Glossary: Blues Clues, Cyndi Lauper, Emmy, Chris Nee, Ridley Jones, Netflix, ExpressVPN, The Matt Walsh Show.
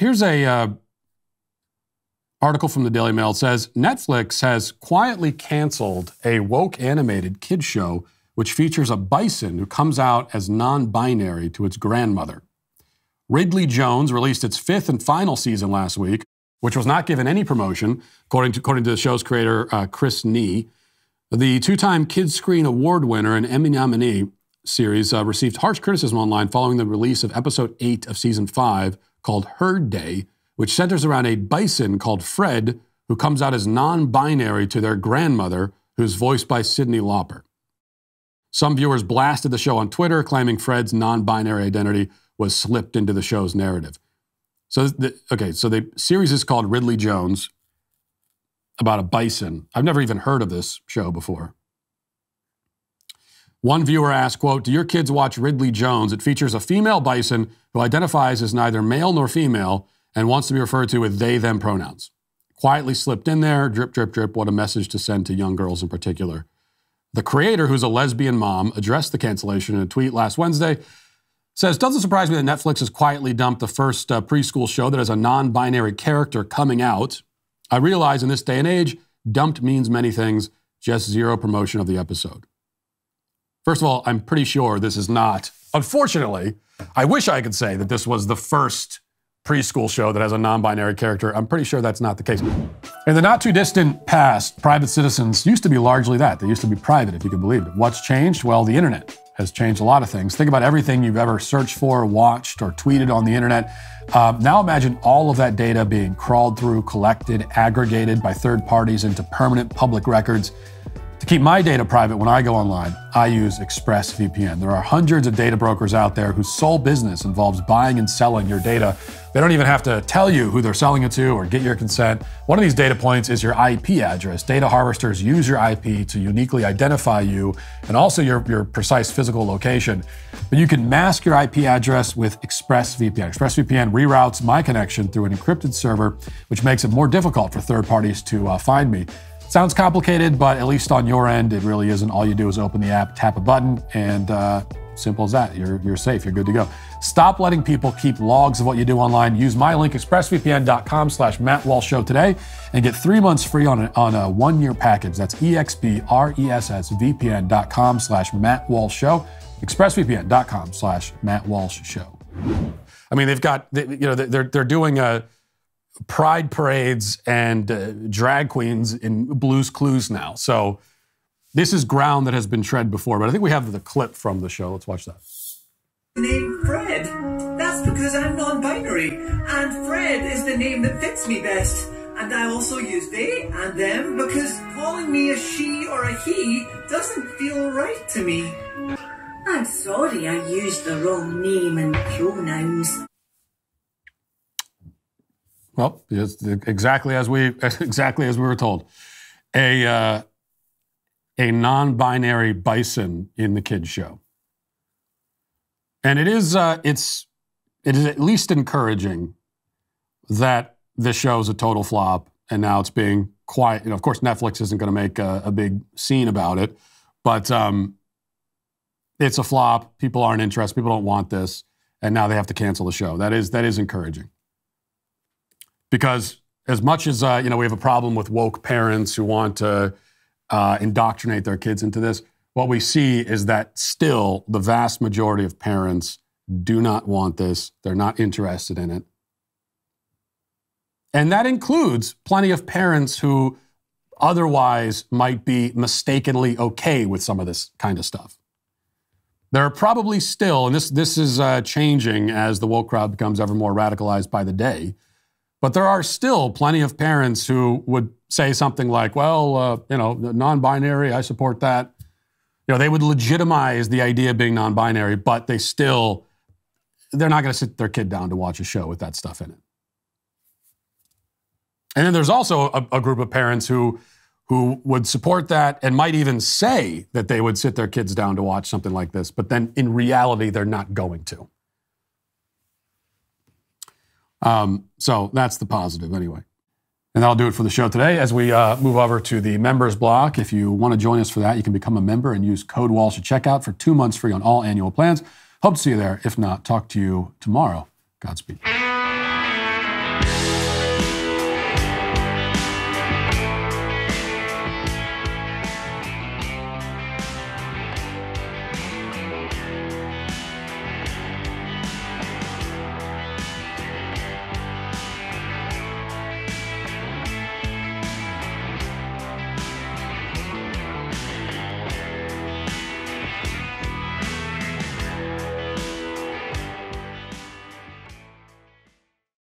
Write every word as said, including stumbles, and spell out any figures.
Here's a uh, article from the Daily Mail. It says, Netflix has quietly canceled a woke animated kid show which features a bison who comes out as non-binary to its grandmother. Ridley Jones released its fifth and final season last week, which was not given any promotion, according to, according to the show's creator, uh, Chris Nee. The two-time Kids Screen Award winner and Emmy nominee series uh, received harsh criticism online following the release of episode eight of season five called Herd Day, which centers around a bison called Fred who comes out as non-binary to their grandmother, who's voiced by Cyndi Lauper. Some viewers blasted the show on Twitter, claiming Fred's non-binary identity was slipped into the show's narrative. So, the, okay, so the series is called Ridley Jones, about a bison. I've never even heard of this show before. One viewer asked, quote, "Do your kids watch Ridley Jones? It features a female bison who identifies as neither male nor female and wants to be referred to with they, them pronouns. Quietly slipped in there, drip, drip, drip. What a message to send to young girls in particular." The creator, who's a lesbian mom, addressed the cancellation in a tweet last Wednesday. Says, "Doesn't surprise me that Netflix has quietly dumped the first uh, preschool show that has a non-binary character coming out. I realize in this day and age, dumped means many things, just zero promotion of the episode." First of all, I'm pretty sure this is not, unfortunately, I wish I could say that this was the first preschool show that has a non-binary character. I'm pretty sure that's not the case. In the not too distant past, private citizens used to be largely that. They used to be private, if you can believe it. What's changed? Well, the internet has changed a lot of things. Think about everything you've ever searched for, watched, or tweeted on the internet. Um, now imagine all of that data being crawled through, collected, aggregated by third parties into permanent public records. To keep my data private when I go online, I use ExpressVPN. There are hundreds of data brokers out there whose sole business involves buying and selling your data. They don't even have to tell you who they're selling it to or get your consent. One of these data points is your I P address. Data harvesters use your I P to uniquely identify you and also your, your precise physical location. But you can mask your I P address with ExpressVPN. ExpressVPN reroutes my connection through an encrypted server, which makes it more difficult for third parties to uh, find me. Sounds complicated, but at least on your end, it really isn't. All you do is open the app, tap a button, and uh, simple as that. You're, you're safe, you're good to go. Stop letting people keep logs of what you do online. Use my link, expressvpn.com slash Matt Walsh Show today, and get three months free on a, on a one-year package. That's expressvpn.com slash Matt Walsh Show, expressvpn.com slash Matt Walsh Show. I mean, they've got, you know, they're, they're doing a, pride parades and uh, drag queens in Blues Clues now. So this is ground that has been tread before, but I think we have the clip from the show. Let's watch that. Name Fred. That's because I'm non-binary, and Fred is the name that fits me best. And I also use they and them because calling me a she or a he doesn't feel right to me. I'm sorry I used the wrong name and pronouns. Well, exactly as we exactly as we were told, a uh, a non-binary bison in the kids show, and it is uh, it's it is at least encouraging that the show's a total flop, and now it's being quiet. You know, of course, Netflix isn't going to make a, a big scene about it, but um, it's a flop. People aren't interested. People don't want this, and now they have to cancel the show. That is that is encouraging. Because as much as uh, you know, we have a problem with woke parents who want to uh, indoctrinate their kids into this, what we see is that still the vast majority of parents do not want this. They're not interested in it. And that includes plenty of parents who otherwise might be mistakenly okay with some of this kind of stuff. There are probably still, and this, this is uh, changing as the woke crowd becomes ever more radicalized by the day, but there are still plenty of parents who would say something like, well, uh, you know, non-binary, I support that. You know, they would legitimize the idea of being non-binary, but they still, they're not going to sit their kid down to watch a show with that stuff in it. And then there's also a, a group of parents who, who would support that and might even say that they would sit their kids down to watch something like this, but then in reality, they're not going to. Um, so that's the positive anyway. And that'll do it for the show today. As we uh, move over to the members block, if you want to join us for that, you can become a member and use code Walsh at checkout for two months free on all annual plans. Hope to see you there. If not, talk to you tomorrow. Godspeed.